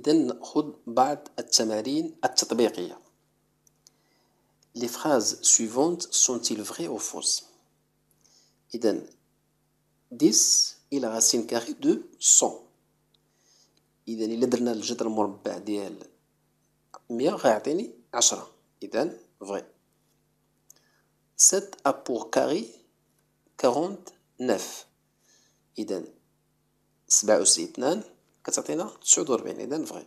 إذا نأخذ بعض التمارين التطبيقية. Les phrases suivantes sont-ils vraies ou fausses? إذا 10 إلى راسين كاري دو 100. إذا إلا درنا الجذر المربع ديال 100 غيعطيني 10. إذا فري. 7 a pour carré 49. إذا 7 أس 2 كتعطينا 49. إذا فري.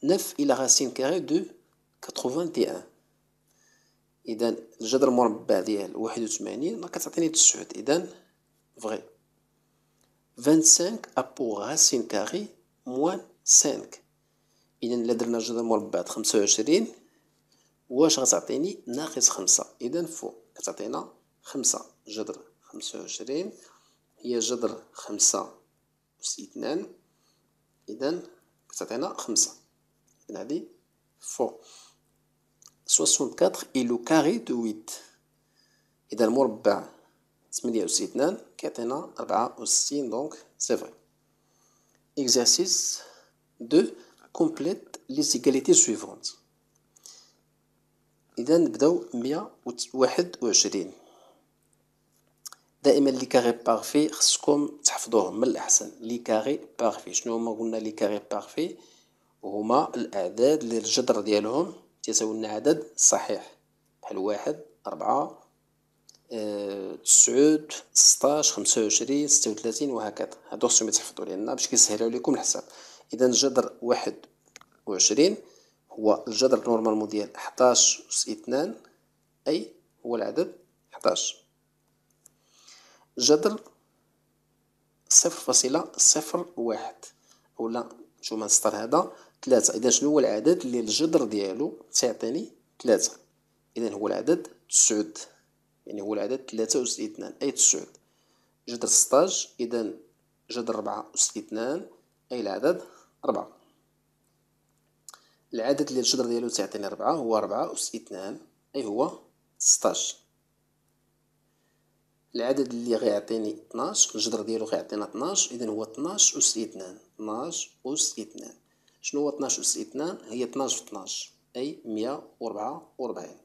9 إلى راسين كاري دو 81. إذا الجذر المربع ديال 81 كتعطيني 9. إذا فري. 25 a pour racine carrée moins 5. إذا إلا درنا الجذر المربع 25 واش غتعطيني ناقص 5؟ إذا فو كتعطينا 5. جذر 25 هي جذر 5 أس 2 إذا كتعطينا 5. إذا هذه فو. 64 et le carré de 8. إذا المربع 8 أس 2 كيعطينا 64. دونك سي فري. Exercice 2. Complète les égalités suivantes. إذا نبداو 121. دائما لي كاري بارفي خصكم تحفظوهم من الأحسن. لي كاري بارفي شنو هما؟ قلنا لي كاري بارفي هما الأعداد اللي الجذر ديالهم تساوي لنا عدد صحيح بحال 1 4 9 16 25 36 وهكذا. هادو خصكم تحفظوا لينا باش كيسهلوا لكم الحساب. إذا الجذر 21 هو الجذر نورمالمون ديال 11 أس 2 أي هو العدد 11. جذر 0.01 أولا نشوف السطر هذا 3. إذا شنو هو العدد اللي الجذر ديالو تعطيني 3؟ إذا هو العدد 9. يعني هو العدد 3 أس 2 أي 9. جذر 16 إذا جذر 4 أس 2 أي العدد 4. العدد اللي الجذر ديالو تعطيني 4 هو 4 أس 2 أي هو 16. العدد اللي غيعطيني 12 الجذر ديالو غيعطينا 12. إذا هو 12 أس 2 12 أس 2. شنو هو 12 أس 2؟ هي 12 في 12 أي 144.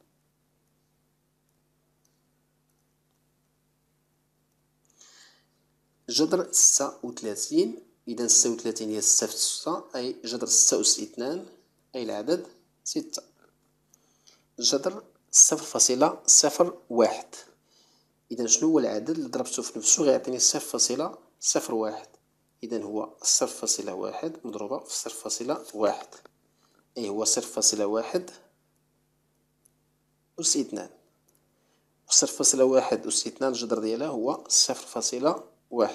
جذر 36. إذا 36 هي 6 في 6 أي جذر 6 أس 2 أي العدد 6. جذر 0.01. إذا شنو هو العدد اللي ضربته في نفسه غيعطيني 0.01؟ إذا هو 0.1 مضروبة في 0.1 أي هو 0.1 أس 2. 0.1 أس 2 الجذر ديالها هو 0.1.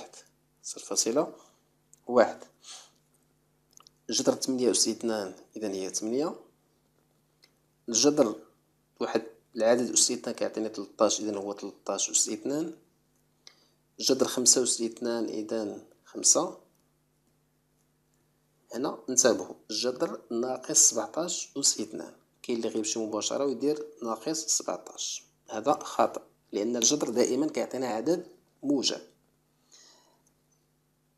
جذر 8 أس 2 إذا هي 8. الجذر واحد العدد أس 2 كيعطيني 13. إذا هو 13 أس 2. جذر 5 أس 2 إذا 5. هنا انتبهوا الجذر ناقص 17 أس 2. كاين اللي غيمشي مباشرة ويدير ناقص 17، هذا خطأ لأن الجذر دائما كيعطينا عدد موجب.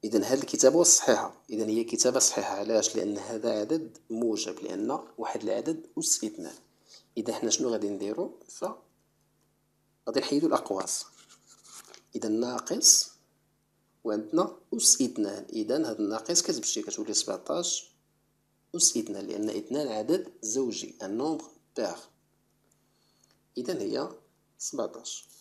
إذا هاد الكتابة صحيحة. إذا هي كتابة صحيحة علاش؟ لأن هذا عدد موجب لأن واحد العدد أس 2. إذا حنا شنو غادي نديرو؟ غادي نحيدو الأقواس. إذا ناقص وعندنا أس 2. إذا هاد الناقص كتمشي كتولي 17 أس 2 لأن 2 عدد زوجي، النومبغ باغ. إذا هي 17.